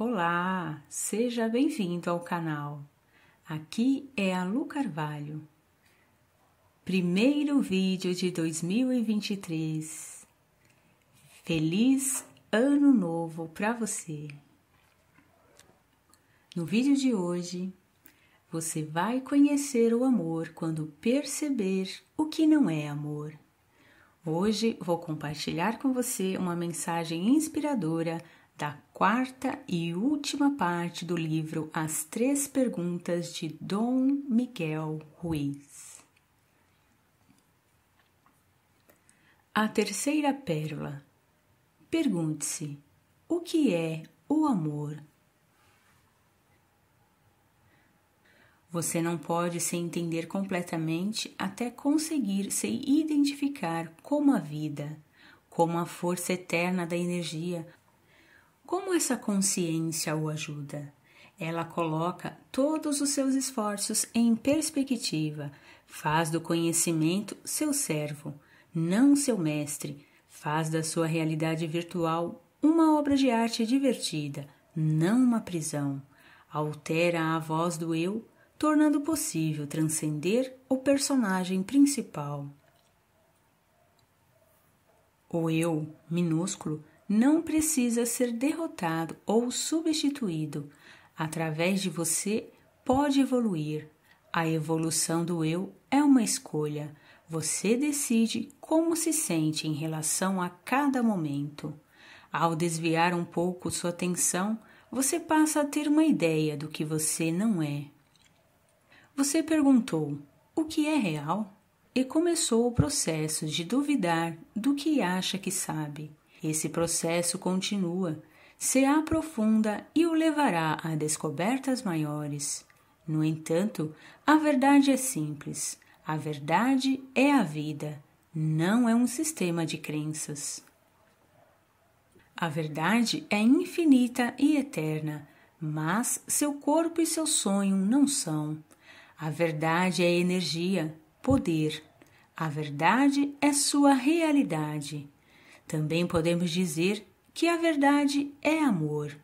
Olá, seja bem-vindo ao canal. Aqui é a Lu Carvalho. Primeiro vídeo de 2023. Feliz Ano Novo para você! No vídeo de hoje, você vai conhecer o amor quando perceber o que não é amor. Hoje vou compartilhar com você uma mensagem inspiradora da quarta e última parte do livro As Três Perguntas de Dom Miguel Ruiz. A terceira pérola. Pergunte-se, o que é o amor? Você não pode se entender completamente até conseguir se identificar como a vida, como a força eterna da energia. Como essa consciência o ajuda? Ela coloca todos os seus esforços em perspectiva, faz do conhecimento seu servo, não seu mestre, faz da sua realidade virtual uma obra de arte divertida, não uma prisão, altera a voz do eu, tornando possível transcender o personagem principal. O eu, minúsculo, não precisa ser derrotado ou substituído. Através de você, pode evoluir. A evolução do eu é uma escolha. Você decide como se sente em relação a cada momento. Ao desviar um pouco sua atenção, você passa a ter uma ideia do que você não é. Você perguntou, o que é real? E começou o processo de duvidar do que acha que sabe. Esse processo continua, se aprofunda e o levará a descobertas maiores. No entanto, a verdade é simples. A verdade é a vida, não é um sistema de crenças. A verdade é infinita e eterna, mas seu corpo e seu sonho não são. A verdade é energia, poder. A verdade é sua realidade. Também podemos dizer que a verdade é amor.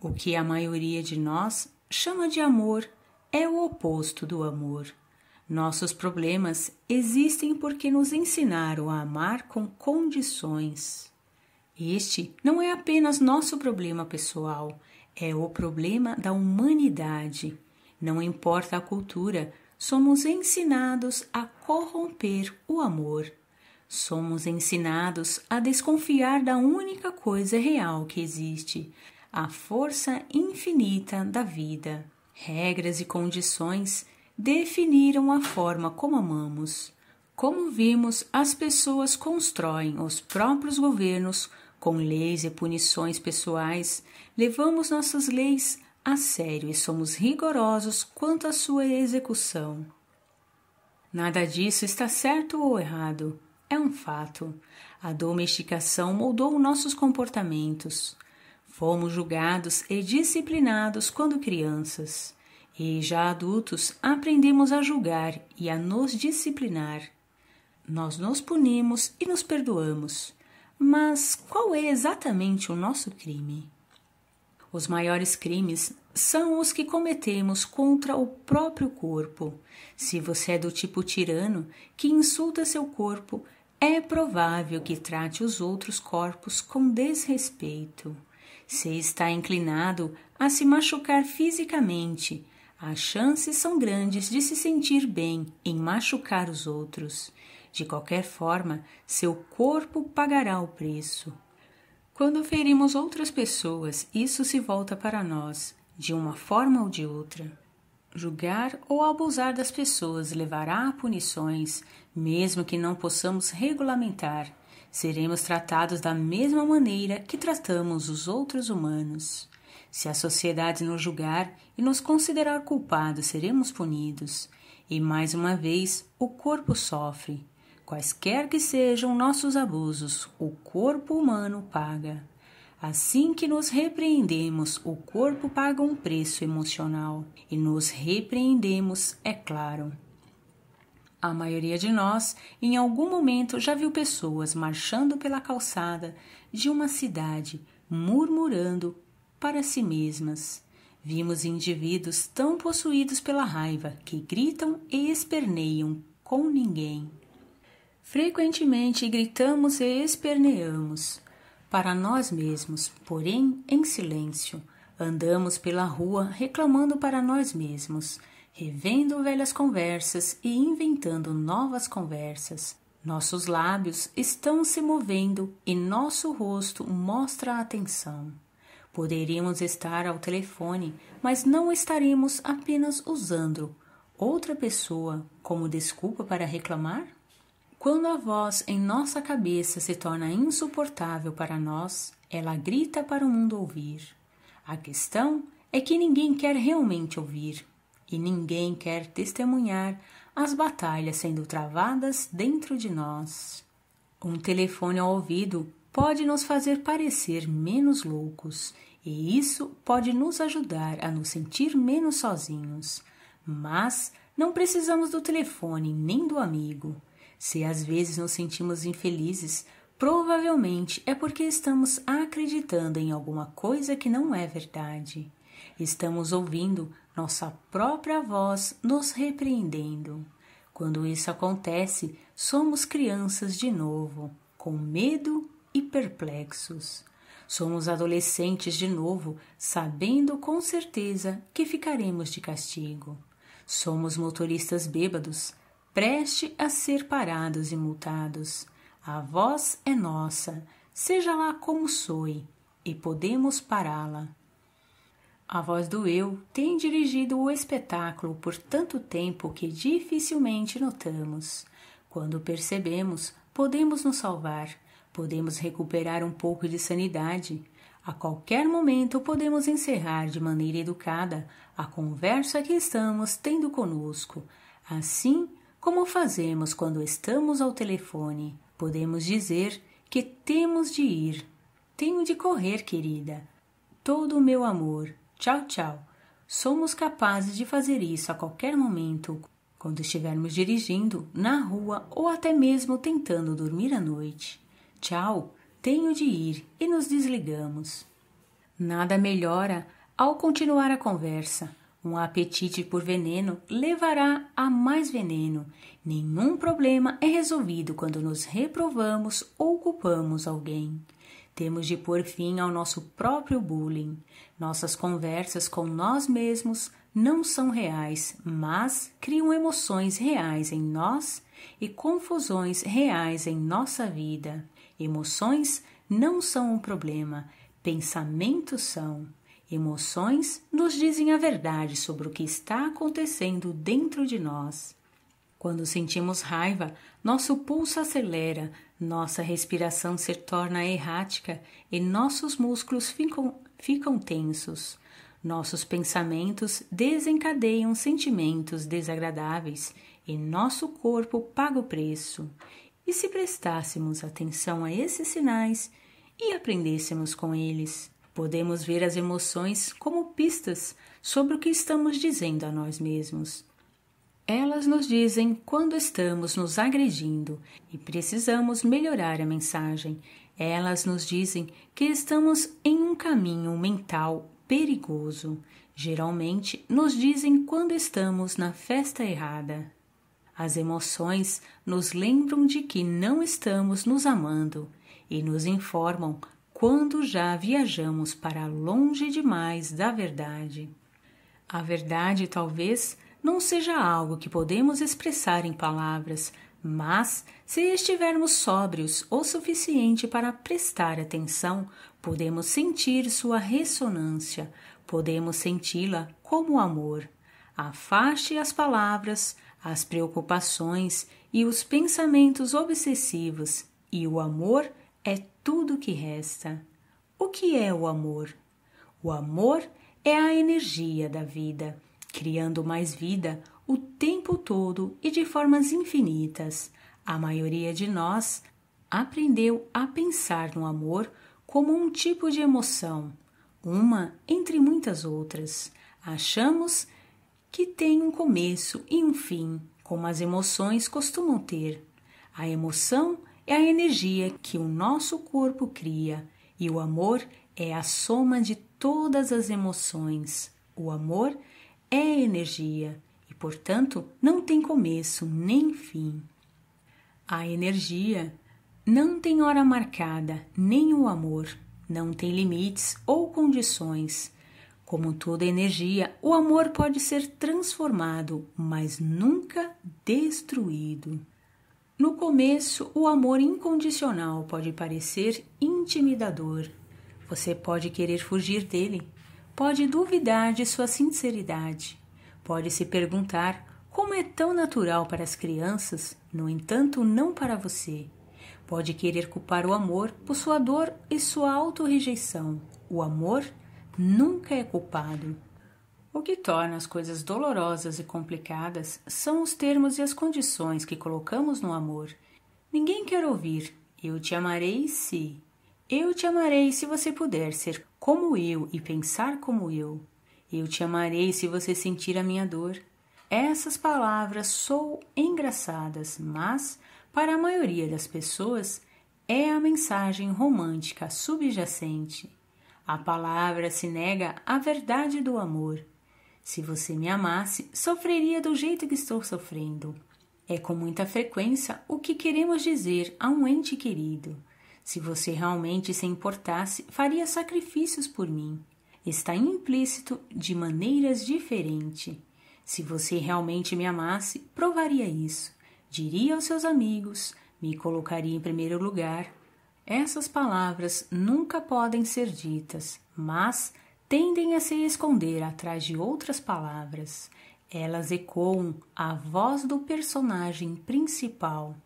O que a maioria de nós chama de amor é o oposto do amor. Nossos problemas existem porque nos ensinaram a amar com condições. Este não é apenas nosso problema pessoal, é o problema da humanidade. Não importa a cultura, somos ensinados a corromper o amor. Somos ensinados a desconfiar da única coisa real que existe, a força infinita da vida. Regras e condições definiram a forma como amamos. Como vimos, as pessoas constroem os próprios governos com leis e punições pessoais. Levamos nossas leis a sério e somos rigorosos quanto à sua execução. Nada disso está certo ou errado. É um fato. A domesticação moldou nossos comportamentos. Fomos julgados e disciplinados quando crianças. E já adultos aprendemos a julgar e a nos disciplinar. Nós nos punimos e nos perdoamos. Mas qual é exatamente o nosso crime? Os maiores crimes são os que cometemos contra o próprio corpo. Se você é do tipo tirano que insulta seu corpo, é provável que trate os outros corpos com desrespeito. Se está inclinado a se machucar fisicamente, as chances são grandes de se sentir bem em machucar os outros. De qualquer forma, seu corpo pagará o preço. Quando ferimos outras pessoas, isso se volta para nós, de uma forma ou de outra. Julgar ou abusar das pessoas levará a punições, mesmo que não possamos regulamentar. Seremos tratados da mesma maneira que tratamos os outros humanos. Se a sociedade nos julgar e nos considerar culpados, seremos punidos. E mais uma vez, o corpo sofre. Quaisquer que sejam nossos abusos, o corpo humano paga. Assim que nos repreendemos, o corpo paga um preço emocional. E nos repreendemos, é claro. A maioria de nós, em algum momento, já viu pessoas marchando pela calçada de uma cidade, murmurando, para si mesmas. Vimos indivíduos tão possuídos pela raiva que gritam e esperneiam com ninguém. Frequentemente gritamos e esperneamos para nós mesmos, porém em silêncio. Andamos pela rua reclamando para nós mesmos, revendo velhas conversas e inventando novas conversas. Nossos lábios estão se movendo e nosso rosto mostra a atenção. Poderíamos estar ao telefone, mas não estaremos apenas usando outra pessoa como desculpa para reclamar? Quando a voz em nossa cabeça se torna insuportável para nós, ela grita para o mundo ouvir. A questão é que ninguém quer realmente ouvir e ninguém quer testemunhar as batalhas sendo travadas dentro de nós. Um telefone ao ouvido pode nos fazer parecer menos loucos e isso pode nos ajudar a nos sentir menos sozinhos. Mas não precisamos do telefone nem do amigo. Se às vezes nos sentimos infelizes, provavelmente é porque estamos acreditando em alguma coisa que não é verdade. Estamos ouvindo nossa própria voz nos repreendendo. Quando isso acontece, somos crianças de novo, com medo e perplexos. Somos adolescentes de novo, sabendo com certeza que ficaremos de castigo. Somos motoristas bêbados, prestes a ser parados e multados. A voz é nossa, seja lá como soe, e podemos pará-la. A voz do eu tem dirigido o espetáculo por tanto tempo que dificilmente notamos. Quando percebemos, podemos nos salvar, podemos recuperar um pouco de sanidade. A qualquer momento podemos encerrar de maneira educada a conversa que estamos tendo conosco, assim como fazemos quando estamos ao telefone. Podemos dizer que temos de ir. Tenho de correr, querida. Todo o meu amor. Tchau, tchau. Somos capazes de fazer isso a qualquer momento, quando estivermos dirigindo, na rua ou até mesmo tentando dormir à noite. Tchau, tenho de ir e nos desligamos. Nada melhora ao continuar a conversa. Um apetite por veneno levará a mais veneno. Nenhum problema é resolvido quando nos reprovamos ou culpamos alguém. Temos de pôr fim ao nosso próprio bullying. Nossas conversas com nós mesmos não são reais, mas criam emoções reais em nós e confusões reais em nossa vida. Emoções não são um problema, pensamentos são. Emoções nos dizem a verdade sobre o que está acontecendo dentro de nós. Quando sentimos raiva, nosso pulso acelera, nossa respiração se torna errática e nossos músculos ficam tensos. Nossos pensamentos desencadeiam sentimentos desagradáveis e nosso corpo paga o preço. E se prestássemos atenção a esses sinais e aprendêssemos com eles? Podemos ver as emoções como pistas sobre o que estamos dizendo a nós mesmos. Elas nos dizem quando estamos nos agredindo e precisamos melhorar a mensagem. Elas nos dizem que estamos em um caminho mental perigoso. Geralmente nos dizem quando estamos na festa errada. As emoções nos lembram de que não estamos nos amando e nos informam quando já viajamos para longe demais da verdade. A verdade talvez não seja algo que podemos expressar em palavras, mas se estivermos sóbrios o suficiente para prestar atenção, podemos sentir sua ressonância, podemos senti-la como amor. Afaste as palavras, as preocupações e os pensamentos obsessivos, e o amor é tudo que resta. O que é o amor? O amor é a energia da vida, criando mais vida o tempo todo e de formas infinitas. A maioria de nós aprendeu a pensar no amor como um tipo de emoção, uma entre muitas outras. Achamos que tem um começo e um fim, como as emoções costumam ter. A emoção é a energia que o nosso corpo cria, e o amor é a soma de todas as emoções. O amor é energia e, portanto, não tem começo nem fim. A energia não tem hora marcada, nem o amor, não tem limites ou condições. Como toda energia, o amor pode ser transformado, mas nunca destruído. No começo, o amor incondicional pode parecer intimidador. Você pode querer fugir dele, pode duvidar de sua sinceridade, pode se perguntar como é tão natural para as crianças, no entanto, não para você. Pode querer culpar o amor por sua dor e sua autorrejeição. O amor nunca é culpado. O que torna as coisas dolorosas e complicadas são os termos e as condições que colocamos no amor. Ninguém quer ouvir, eu te amarei se... Eu te amarei se você puder ser como eu e pensar como eu. Eu te amarei se você sentir a minha dor. Essas palavras são engraçadas, mas, para a maioria das pessoas, é a mensagem romântica subjacente. A palavra se nega à verdade do amor. Se você me amasse, sofreria do jeito que estou sofrendo. É com muita frequência o que queremos dizer a um ente querido. Se você realmente se importasse, faria sacrifícios por mim. Está implícito de maneiras diferentes. Se você realmente me amasse, provaria isso. Diria aos seus amigos, me colocaria em primeiro lugar. Essas palavras nunca podem ser ditas, mas tendem a se esconder atrás de outras palavras. Elas ecoam a voz do personagem principal.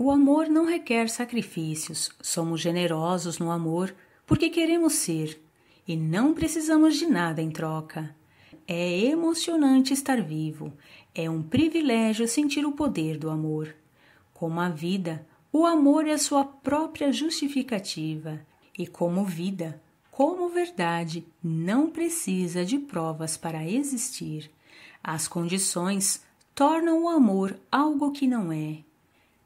O amor não requer sacrifícios. Somos generosos no amor porque queremos ser e não precisamos de nada em troca. É emocionante estar vivo. É um privilégio sentir o poder do amor. Como a vida, o amor é a sua própria justificativa e, como vida, como verdade, não precisa de provas para existir. As condições tornam o amor algo que não é.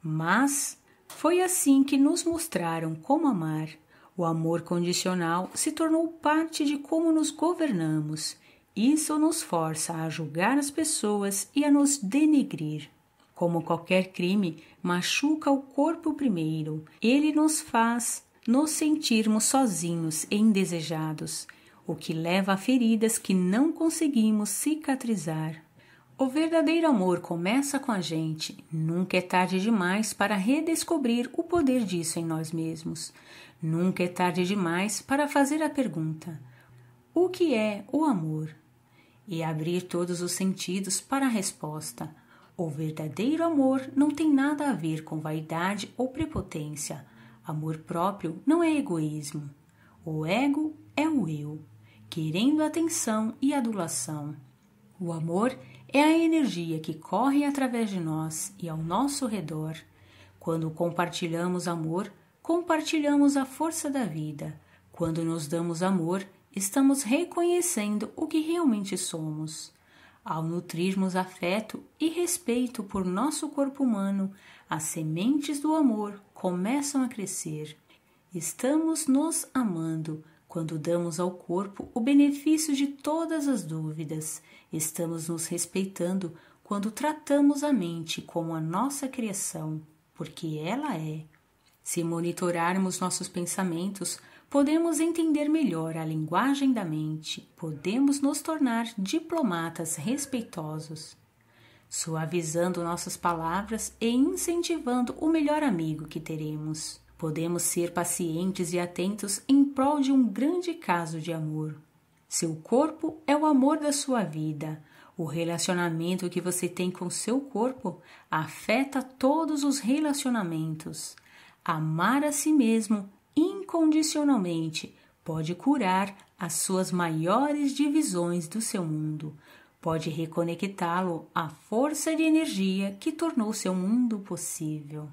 Mas foi assim que nos mostraram como amar. O amor condicional se tornou parte de como nos governamos. Isso nos força a julgar as pessoas e a nos denegrir. Como qualquer crime, machuca o corpo primeiro. Ele nos faz nos sentirmos sozinhos e indesejados, o que leva a feridas que não conseguimos cicatrizar. O verdadeiro amor começa com a gente. Nunca é tarde demais para redescobrir o poder disso em nós mesmos. Nunca é tarde demais para fazer a pergunta: o que é o amor? E abrir todos os sentidos para a resposta. O verdadeiro amor não tem nada a ver com vaidade ou prepotência. Amor próprio não é egoísmo. O ego é o eu, querendo atenção e adulação. O amor é a energia que corre através de nós e ao nosso redor. Quando compartilhamos amor, compartilhamos a força da vida. Quando nos damos amor, estamos reconhecendo o que realmente somos. Ao nutrirmos afeto e respeito por nosso corpo humano, as sementes do amor começam a crescer. Estamos nos amando. Quando damos ao corpo o benefício de todas as dúvidas, estamos nos respeitando quando tratamos a mente como a nossa criação, porque ela é. Se monitorarmos nossos pensamentos, podemos entender melhor a linguagem da mente, podemos nos tornar diplomatas respeitosos, suavizando nossas palavras e incentivando o melhor amigo que teremos. Podemos ser pacientes e atentos em prol de um grande caso de amor. Seu corpo é o amor da sua vida. O relacionamento que você tem com seu corpo afeta todos os relacionamentos. Amar a si mesmo incondicionalmente pode curar as suas maiores divisões do seu mundo. Pode reconectá-lo à força de energia que tornou seu mundo possível.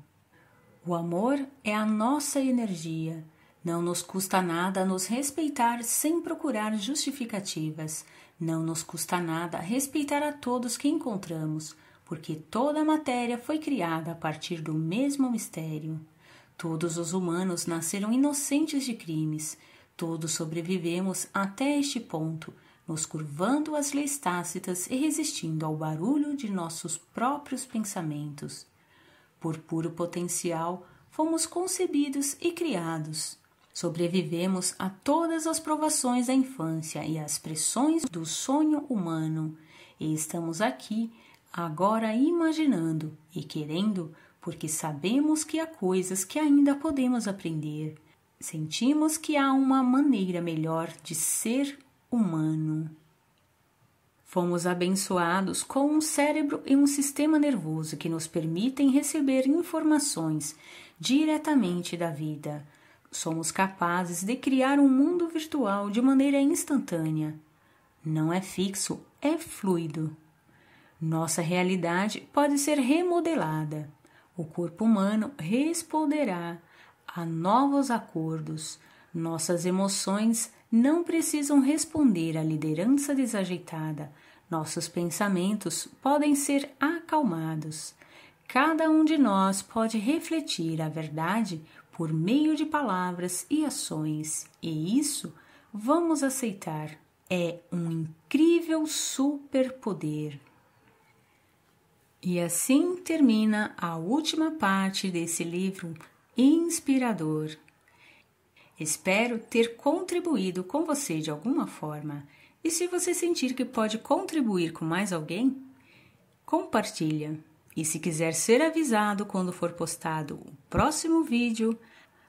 O amor é a nossa energia. Não nos custa nada nos respeitar sem procurar justificativas. Não nos custa nada respeitar a todos que encontramos, porque toda a matéria foi criada a partir do mesmo mistério. Todos os humanos nasceram inocentes de crimes. Todos sobrevivemos até este ponto, nos curvando às leis tácitas e resistindo ao barulho de nossos próprios pensamentos. Por puro potencial, fomos concebidos e criados. Sobrevivemos a todas as provações da infância e às pressões do sonho humano. E estamos aqui, agora imaginando e querendo, porque sabemos que há coisas que ainda podemos aprender. Sentimos que há uma maneira melhor de ser humano. Fomos abençoados com um cérebro e um sistema nervoso que nos permitem receber informações diretamente da vida. Somos capazes de criar um mundo virtual de maneira instantânea. Não é fixo, é fluido. Nossa realidade pode ser remodelada. O corpo humano responderá a novos acordos. Nossas emoções não precisam responder à liderança desajeitada. Nossos pensamentos podem ser acalmados. Cada um de nós pode refletir a verdade por meio de palavras e ações. E isso vamos aceitar. É um incrível superpoder. E assim termina a última parte desse livro inspirador. Espero ter contribuído com você de alguma forma. E se você sentir que pode contribuir com mais alguém, compartilha. E se quiser ser avisado quando for postado o próximo vídeo,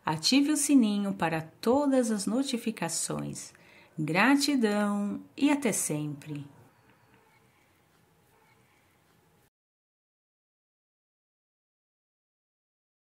ative o sininho para todas as notificações. Gratidão e até sempre!